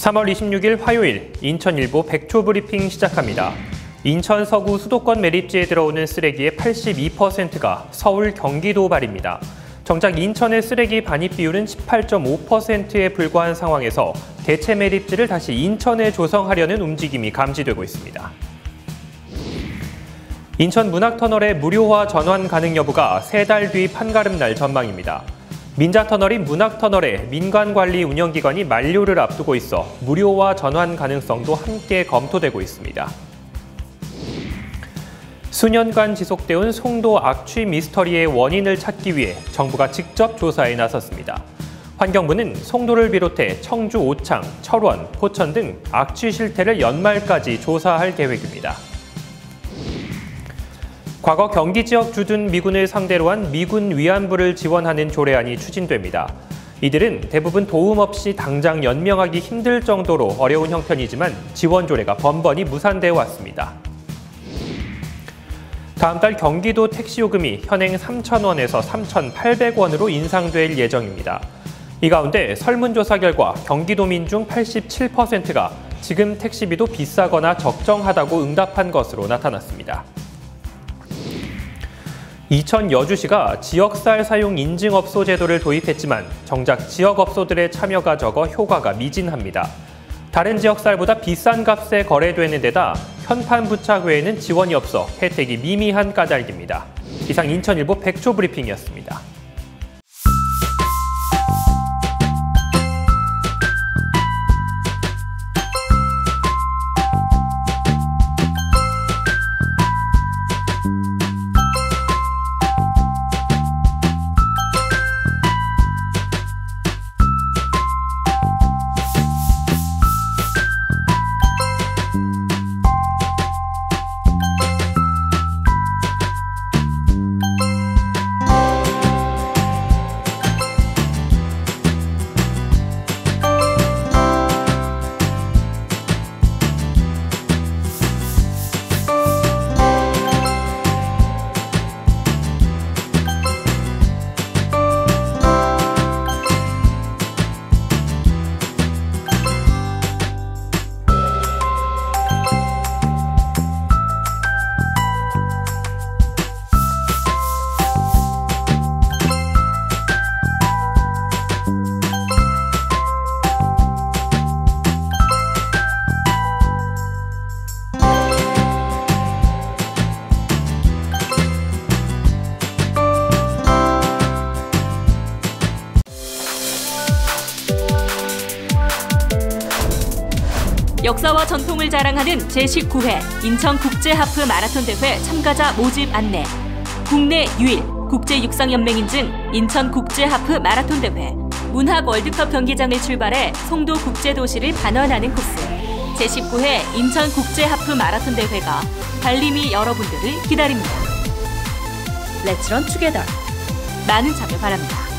3월 26일 화요일 인천일보 100초 브리핑 시작합니다. 인천 서구 수도권 매립지에 들어오는 쓰레기의 82%가 서울, 경기도 발입니다. 정작 인천의 쓰레기 반입 비율은 18.5%에 불과한 상황에서 대체 매립지를 다시 인천에 조성하려는 움직임이 감지되고 있습니다. 인천 문학터널의 무료화 전환 가능 여부가 3달 뒤 판가름날 전망입니다. 민자터널인 문학터널의 민간관리 운영기간이 만료를 앞두고 있어 무료화 전환 가능성도 함께 검토되고 있습니다. 수년간 지속돼온 송도 악취 미스터리의 원인을 찾기 위해 정부가 직접 조사에 나섰습니다. 환경부는 송도를 비롯해 청주 오창, 철원, 포천 등 악취 실태를 연말까지 조사할 계획입니다. 과거 경기 지역 주둔 미군을 상대로 한 미군 위안부를 지원하는 조례안이 추진됩니다. 이들은 대부분 도움 없이 당장 연명하기 힘들 정도로 어려운 형편이지만 지원 조례가 번번이 무산되어 왔습니다. 다음 달 경기도 택시 요금이 현행 3,000원에서 3,800원으로 인상될 예정입니다. 이 가운데 설문조사 결과 경기도민 중 87%가 지금 택시비도 비싸거나 적정하다고 응답한 것으로 나타났습니다. 이천 여주시가 지역쌀 사용 인증업소 제도를 도입했지만 정작 지역업소들의 참여가 적어 효과가 미진합니다. 다른 지역쌀보다 비싼 값에 거래되는 데다 현판 부착 외에는 지원이 없어 혜택이 미미한 까닭입니다. 이상 인천일보 100초 브리핑이었습니다. 역사와 전통을 자랑하는 제19회 인천국제하프 마라톤 대회 참가자 모집 안내. 국내 유일 국제육상연맹 인증 인천국제하프 마라톤 대회. 문학 월드컵 경기장을 출발해 송도 국제도시를 반환하는 코스. 제19회 인천국제하프 마라톤 대회가 달림이 여러분들을 기다립니다. Let's run together. 많은 참여 바랍니다.